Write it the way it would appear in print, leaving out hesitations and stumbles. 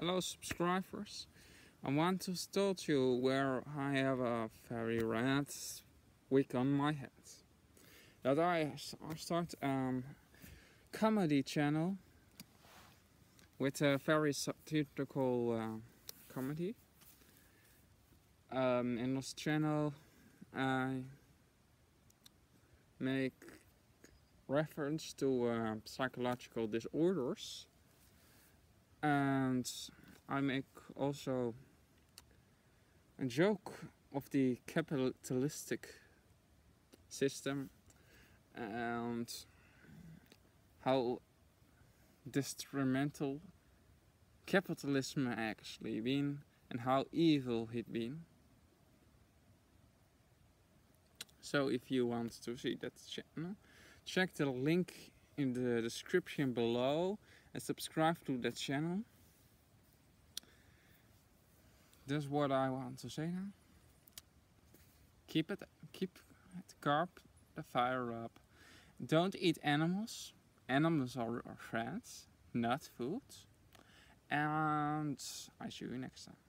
Hello subscribers, I want to start you where I have a very red wig on my head. That I start a comedy channel with a very satirical comedy. In this channel I make reference to psychological disorders, and I make also a joke of the capitalistic system and how detrimental capitalism actually been and how evil it been. So if you want to see that channel, check the link in the description below and subscribe to that channel. That's what I want to say now. Keep it carb the fire up. Don't eat animals. Animals are our friends, not food. And I see you next time.